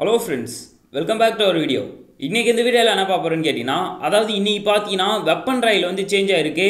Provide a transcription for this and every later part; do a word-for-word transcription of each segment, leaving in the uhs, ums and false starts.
Hello friends, welcome back to our video. இன்றைக்கி இந்த வீடியோவில் என்ன பார்ப்போம்னு கேட்டிங்கன்னா, அதாவது இன்றைக்கி பார்த்தீங்கன்னா வெப்பன் ராயில் வந்து சேஞ்ச் ஆகிருக்கு.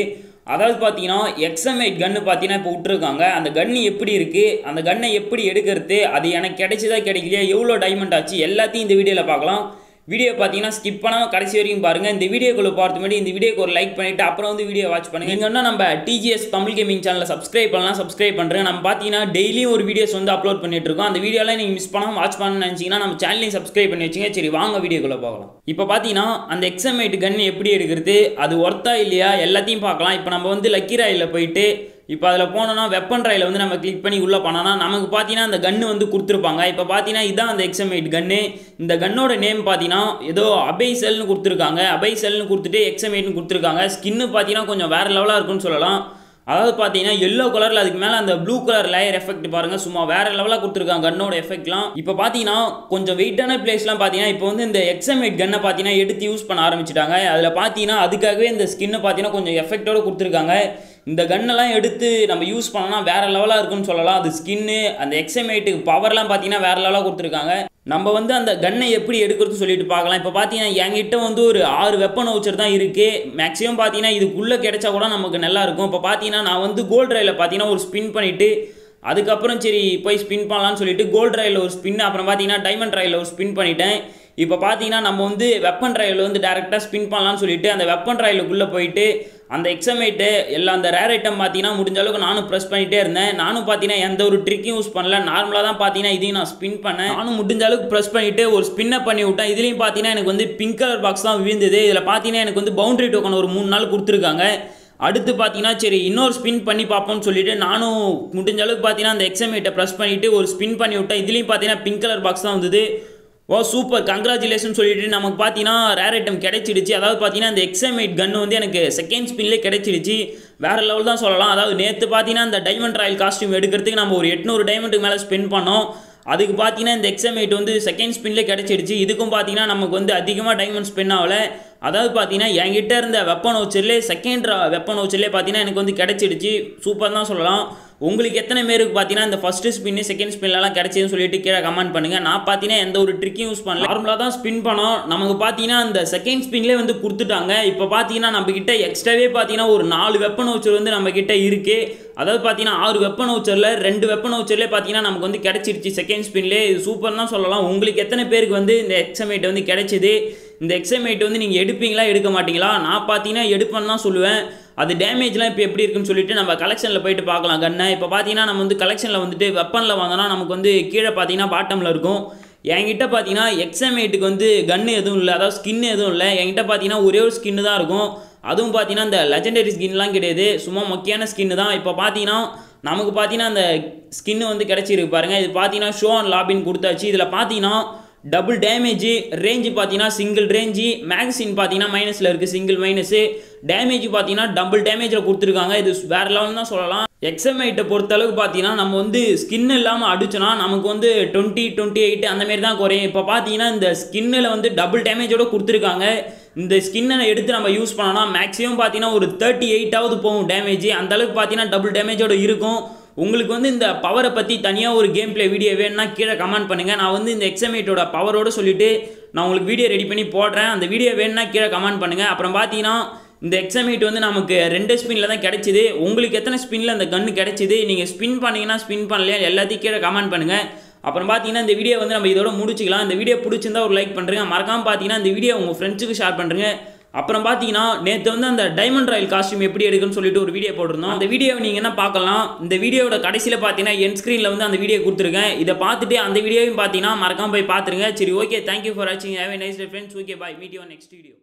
அதாவது பார்த்தீங்கன்னா எக்ஸ்எம் எயிட் கன்று பார்த்தீங்கன்னா இப்போ விட்டுருக்காங்க. அந்த கன்று எப்படி இருக்குது, அந்த கன்னை எப்படி எடுக்கிறது, அது எனக்கு கிடைச்சதா கிடைக்கலையா, எவ்வளோ டைமண்ட் ஆச்சு, எல்லாத்தையும் இந்த வீடியோவில் பார்க்கலாம். வீடியோ பார்த்தீங்கன்னா ஸ்கிப் பண்ணாமல் கடைசி வரைக்கும் பாருங்கள். இந்த வீடியோக்குள்ளே பார்த்து முன்னாடி இந்த வீடியோக்கு ஒரு லைக் பண்ணிவிட்டு அப்புறம் வந்து வீடியோ வாட்ச் பண்ணுங்கள். நீங்கள் இன்னும் நம்ம டிஜிஎஸ் தமிழ் கேமிங் சேனலில் சப்ஸ்கிரைப் பண்ணலாம், சப்ஸ்கிரைப் பண்ணுறேன். நம்ம பார்த்தீங்கன்னா டெய்லியும் ஒரு வீடியோஸ் வந்து அப்லோட் பண்ணிட்டு இருக்கோம். அந்த வீடியோலாம் நீங்கள் மிஸ் பண்ணாமல் வாட்ச் பண்ணணும்னு நினச்சிங்கன்னா நம்ம சேனலையும் சப்ஸ்கிரைப் பண்ணி வச்சுங்க. சரி, வாங்க வீடியோக்குள்ளே பார்க்கலாம். இப்போ பார்த்தீங்கன்னா அந்த எக்ஸ்எம் எயிட் கன்று எப்படி எடுக்கிறது, அது ஒர்த்தா இல்லையா, எல்லாத்தையும் பார்க்கலாம். இப்போ நம்ம வந்து லக்கி ராயில் போயிட்டு இப்போ அதில் போனோன்னா வெப்பன் ராயில் வந்து நம்ம கிளிக் பண்ணி உள்ளே போனோன்னா நமக்கு பார்த்தீங்கன்னா அந்த கன்று வந்து கொடுத்துருப்பாங்க. இப்போ பார்த்தீங்கன்னா இதான் அந்த எக்ஸ்எம் எயிட் கன்று. இந்த கன்னோட நேம் பார்த்தீங்கன்னா ஏதோ அபைசல்னு கொடுத்துருக்காங்க. அபைசல்னு கொடுத்துட்டு எக்ஸ்எம் எயிட்னு கொடுத்துருக்காங்க. ஸ்கின்னு பார்த்தீங்கன்னா கொஞ்சம் வேறு லெவலாக இருக்குன்னு சொல்லலாம். அதாவது பார்த்தீங்கன்னா எல்லோ கலரில் அதுக்கு மேலே அந்த ப்ளூ கலர் லேயர் எஃபெக்ட் பாருங்கள், சும்மா வேறு லெவலாக கொடுத்துருக்காங்க கன்னோட எஃபெக்ட்லாம். இப்போ பார்த்தீங்கன்னா கொஞ்சம் வெயிட்டான பிளேஸ்லாம் பார்த்தீங்கன்னா இப்போ வந்து இந்த எக்ஸ்எம் எயிட் கன்னை பார்த்தீங்கன்னா எடுத்து யூஸ் பண்ண ஆரம்பிச்சிட்டாங்க. அதில் பார்த்தீங்கன்னா அதுக்காகவே இந்த ஸ்கின்னு பார்த்தீங்கன்னா கொஞ்சம் எஃபெக்டோடு கொடுத்துருக்காங்க. இந்த கன்னெல்லாம் எடுத்து நம்ம யூஸ் பண்ணோம்னா வேறு லெவலாக இருக்குன்னு சொல்லலாம். அது ஸ்கின்னு அந்த எக்ஸ்எம் எயிட்டுக்கு பவர்லாம் பார்த்தீங்கன்னா வேறு லெவலாக கொடுத்துருக்காங்க. நம்ம வந்து அந்த கன்னை எப்படி எடுக்கிறதுன்னு சொல்லிட்டு பார்க்கலாம். இப்போ பார்த்தீங்கன்னா என்கிட்ட வந்து ஒரு ஆறு வெப்பன் வவுச்சர் தான் இருக்குது. மேக்ஸிமம் பார்த்தீங்கன்னா இதுக்குள்ளே கிடைச்சா கூட நமக்கு நல்லாயிருக்கும். இப்போ பார்த்தீங்கன்னா நான் வந்து கோல்டு ராயில் பார்த்தீங்கன்னா ஒரு ஸ்பின் பண்ணிவிட்டு அதுக்கப்புறம் சரி போய் ஸ்பின் பண்ணலான்னு சொல்லிவிட்டு கோல்டு ராயில் ஒரு ஸ்பின், அப்புறம் பார்த்தீங்கன்னா டைமண்ட் ராயில் ஒரு ஸ்பின் பண்ணிட்டேன். இப்போ பார்த்தீங்கன்னா நம்ம வந்து வெப்பன் ராயில் வந்து டேரெக்டாக ஸ்பின் பண்ணலான்னு சொல்லிவிட்டு அந்த வெப்பன் ராயிலுக்குள்ளே போயிட்டு அந்த எக்ஸ்எம் எயிட்டு எல்லா அந்த ரேர் ஐட்டம் பார்த்தீங்கன்னா முடிஞ்ச அளவுக்கு நானும் ப்ரெஸ் பண்ணிகிட்டே இருந்தேன். நானும் பார்த்தீங்கன்னா எந்த ஒரு ட்ரிக்கும் யூஸ் பண்ணல, நார்மலாக தான் பார்த்தீங்கன்னா இதையும் நான் ஸ்பின் பண்ணேன். நானும் முடிஞ்ச அளவுக்கு ப்ரெஸ் பண்ணிவிட்டு ஒரு ஸ்பின்னை பண்ணி விட்டேன். இதுலேயும் பார்த்தீங்கன்னா எனக்கு வந்து பிங்க் கலர் பாக்ஸ் தான் விழுந்தது. இதில் பார்த்தீங்கன்னா எனக்கு வந்து பவுண்டரி டோக்கன் ஒரு மூணு நாள் கொடுத்துருக்காங்க. அடுத்து பார்த்தீங்கன்னா சரி இன்னொரு ஸ்பின் பண்ணி பார்ப்போம்னு சொல்லிட்டு நானும் முடிஞ்ச அளவுக்கு பார்த்தீங்கன்னா அந்த எக்ஸ்எம் எயிட்டை ப்ரெஸ் பண்ணிவிட்டு ஒரு ஸ்பின் பண்ணி விட்டேன். இதுலேயும் பார்த்தீங்கன்னா பிங்க் கலர் பாக்ஸ் தான் வந்தது. ஓ சூப்பர், கங்க்ராச்சுலேஷன் சொல்லிட்டு நமக்கு பார்த்தீங்கன்னா ரேர் ஐட்டம் கிடைச்சிடுச்சு. அதாவது பார்த்தீங்கன்னா அந்த எக்ஸ்எம் எயிட் கன்று வந்து எனக்கு செகண்ட் ஸ்பின்லேயே கிடைச்சிடுச்சு. வேறு லெவல் தான் சொல்லலாம். அதாவது நேற்று பார்த்தீங்கன்னா அந்த டைமண்ட் ராயல் காஸ்ட்யூம் எடுக்கிறதுக்கு நம்ம ஒரு எட்நூறு டைமண்ட்டுக்கு மேலே ஸ்பெண்ட் பண்ணோம். அதுக்கு பார்த்தீங்கன்னா இந்த எக்ஸ்எம் எயிட் வந்து செகண்ட் ஸ்பின்லேயே கிடைச்சிடுச்சு. இதுக்கும் பார்த்தீங்கன்னா நமக்கு வந்து அதிகமாக டைமண்ட் ஸ்பெண்ட் ஆகலை. அதாவது பார்த்தீங்கன்னா என்கிட்ட இருந்த வெப்பன் வவுச்சர்லேயே செகண்ட் வெப்பன் வவுச்சர்லேயே பார்த்தீங்கன்னா எனக்கு வந்து கிடைச்சிடுச்சு. சூப்பர் தான் சொல்லலாம். உங்களுக்கு எத்தனை பேருக்கு பார்த்தீங்கன்னா இந்த ஃபஸ்ட்டு ஸ்பின்னு செகண்ட் ஸ்பின்லாம் கிடைச்சதுன்னு சொல்லிட்டு கீழே கமெண்ட் பண்ணுங்கள். நான் பார்த்தீங்கன்னா எந்த ஒரு ட்ரிக்கும் யூஸ் பண்ணல, நார்மலாக தான் ஸ்பின் பண்ணோம். நமக்கு பார்த்தீங்கன்னா அந்த செகண்ட் ஸ்பின்லேயே வந்து கொடுத்துட்டாங்க. இப்போ பார்த்தீங்கன்னா நம்மக்கிட்ட எக்ஸ்ட்ராவே பார்த்தீங்கன்னா ஒரு நாலு வெப்பன் வவுச்சர் வந்து நம்மக்கிட்ட இருக்குது. அதாவது பார்த்தீங்கன்னா ஆறு வெப்பன் வவுச்சரில் ரெண்டு வெப்பன் வவுச்சர்லேயே பார்த்தீங்கன்னா நமக்கு வந்து கிடைச்சிடுச்சு செகண்ட் ஸ்பின்லேயே. இது சூப்பர் தான் சொல்லலாம். உங்களுக்கு எத்தனை பேருக்கு வந்து இந்த எக்ஸ்எம் எயிட் வந்து கிடைச்சிது, இந்த எக்ஸ்எம் எயிட் வந்து நீங்கள் எடுப்பீங்களா எடுக்க மாட்டீங்களா? நான் பார்த்தீங்கன்னா எடுப்பேன்னு தான் சொல்லுவேன். அது டேமேஜ்லாம் இப்போ எப்படி இருக்குன்னு சொல்லிட்டு நம்ம கலெக்ஷனில் போய்ட்டு பார்க்கலாம் கண்ணை. இப்போ பார்த்தீங்கன்னா நம்ம வந்து கலெக்ஷனில் வந்துட்டு வெப்பனில் வாங்கினா நமக்கு வந்து கீழே பார்த்தீங்கன்னா பாட்டமில் இருக்கும். என்கிட்ட பார்த்தீங்கன்னா எக்ஸ்எம் எயிட்டுக்கு வந்து கன்று எதுவும் இல்லை, அதாவது ஸ்கின்னு எதுவும் இல்லை. என்கிட்ட பார்த்தீங்கன்னா ஒரே ஒரு ஸ்கின்னு தான் இருக்கும். அதுவும் பார்த்தீங்கன்னா இந்த லெஜெண்டரி ஸ்கின்லாம் கிடையாது, சும்மா முக்கியமான ஸ்கின்னு தான். இப்போ பார்த்தீங்கன்னா நமக்கு பார்த்தீங்கன்னா அந்த ஸ்கின்னு வந்து கிடச்சிருக்கு பாருங்கள். இது பார்த்தீங்கன்னா ஷோ அண்ட் லாபின் கொடுத்தாச்சு. இதில் பார்த்தீங்கன்னா டபுள் டேமேஜ் ரேஞ்சு பார்த்தீங்கன்னா சிங்கிள் ரேஞ்சு, மேக்ஸின் பார்த்தீங்கன்னா மைனஸில் இருக்குது சிங்கிள் மைனஸு, டேமேஜ் பார்த்தீங்கன்னா டபுள் டேமேஜில் கொடுத்துருக்காங்க. இது வேறு லெவல் தான் சொல்லலாம். எக்ஸ்எம் எயிட்டை பொறுத்தளவுக்கு பார்த்தீங்கன்னா நம்ம வந்து ஸ்கின் இல்லாமல் அடிச்சோன்னா நமக்கு வந்து டுவெண்ட்டி டுவெண்ட்டி எயிட் அந்தமாரி தான் குறையும். இப்போ பார்த்தீங்கன்னா இந்த ஸ்கின்னில் வந்து டபுள் டேமேஜோடு கொடுத்துருக்காங்க. இந்த ஸ்கின்னை எடுத்து நம்ம யூஸ் பண்ணோன்னா மேக்ஸிமம் பார்த்தீங்கன்னா ஒரு தேர்ட்டி எயிட்டாவது போகும் டேமேஜ். அந்தளவுக்கு பார்த்தீங்கன்னா டபுள் டேமேஜோடு இருக்கும். உங்களுக்கு வந்து இந்த பவரை பற்றி தனியாக ஒரு கேம் பிளே வீடியோ வேணும்னா கீழே கமெண்ட் பண்ணுங்கள். நான் வந்து இந்த எக்ஸ்எம் எயிட்டோட பவரோடு சொல்லிவிட்டு நான் உங்களுக்கு வீடியோ ரெடி பண்ணி போடுறேன். அந்த வீடியோ வேணும்னா கீழே கமெண்ட் பண்ணுங்கள். அப்புறம் பார்த்தீங்கன்னா இந்த எக்ஸ்எம் எயிட் வந்து நமக்கு ரெண்டு ஸ்பின்னில் தான் கிடைச்சிது. உங்களுக்கு எத்தனை ஸ்பின்னில் அந்த கன்று கிடைச்சிது, நீங்கள் ஸ்பின் பண்ணிங்கன்னா ஸ்பின் பண்ணலையா, எல்லாத்தையும் கீழே கமெண்ட் பண்ணுங்கள். அப்புறம் பார்த்தீங்கன்னா இந்த வீடியோ வந்து நம்ம இதோட முடிச்சுக்கலாம். இந்த வீடியோ பிடிச்சிருந்தா ஒரு லைக் பண்ணுறீங்க, மறக்காமல் பார்த்தீங்கன்னா இந்த வீடியோ உங்கள் ஃப்ரெண்ட்ஸுக்கு ஷேர் பண்ணுறீங்க. அப்புறம் பார்த்தீங்கன்னா நேற்று வந்து அந்த டைமண்ட் ராயல் காஸ்ட்யூம் எப்படி எடுக்குன்னு சொல்லிட்டு ஒரு வீடியோ போட்டிருந்தோம். அந்த வீடியோவை நீங்கள் என்ன பார்க்கலாம். இந்த வீடியோட கடைசியில் பார்த்தீங்கன்னா என் ஸ்க்ரீனில் வந்து அந்த வீடியோ கொடுத்துருக்கேன். இதை பார்த்துட்டு அந்த வீடியோவையும் பார்த்தீங்கன்னா மறக்காமல் போய் பார்த்துருங்க. சரி, ஓகே, தேங்க்யூ ஃபார் வாட்சிங், have a nice day friends. Okay, bye, meet you on next video.